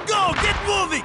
you go! Get moving!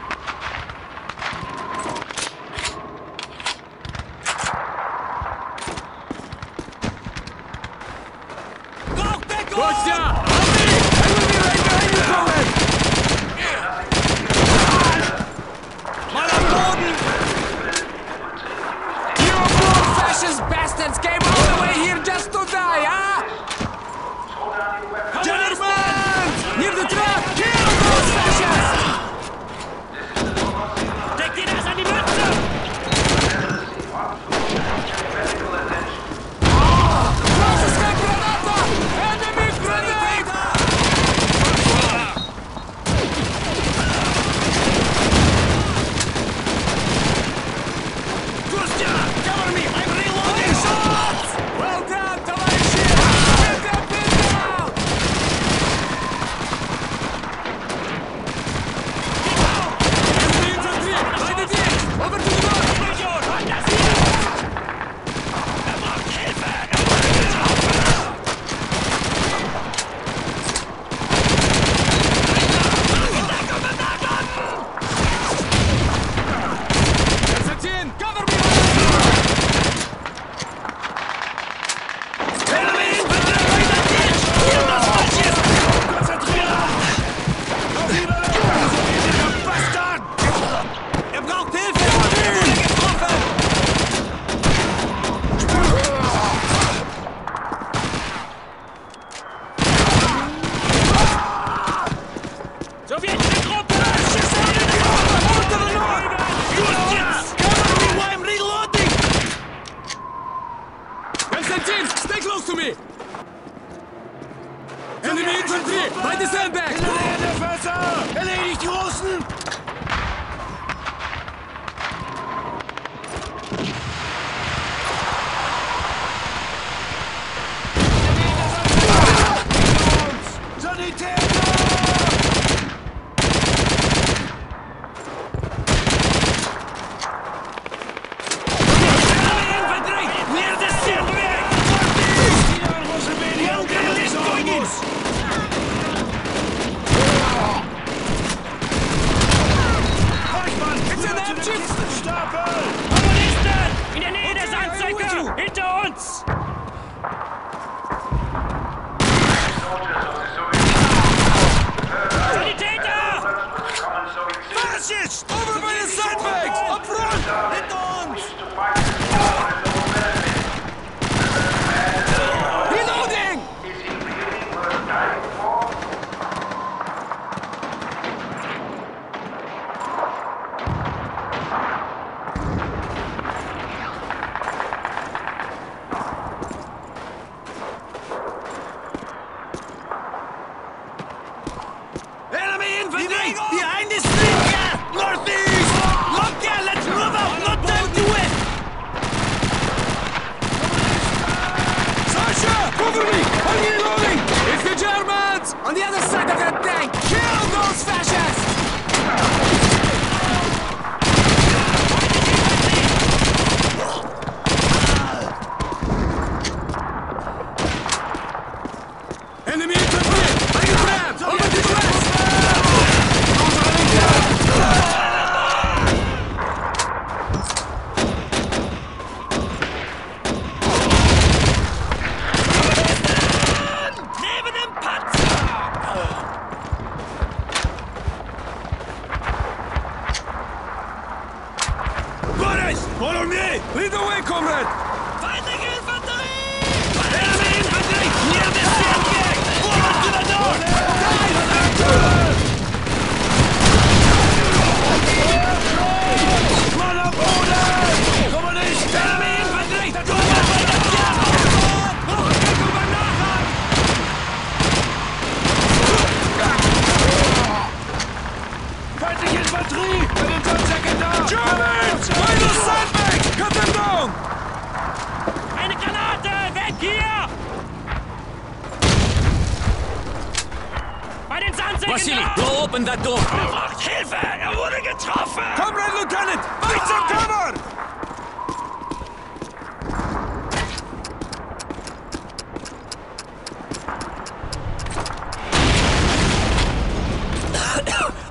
Vassili, blow open that door! Er braucht Hilfe! Er wurde getroffen! Komm rein, Lieutenant! Weit zum Cover!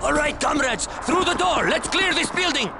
All right, comrades, through the door. Let's clear this building.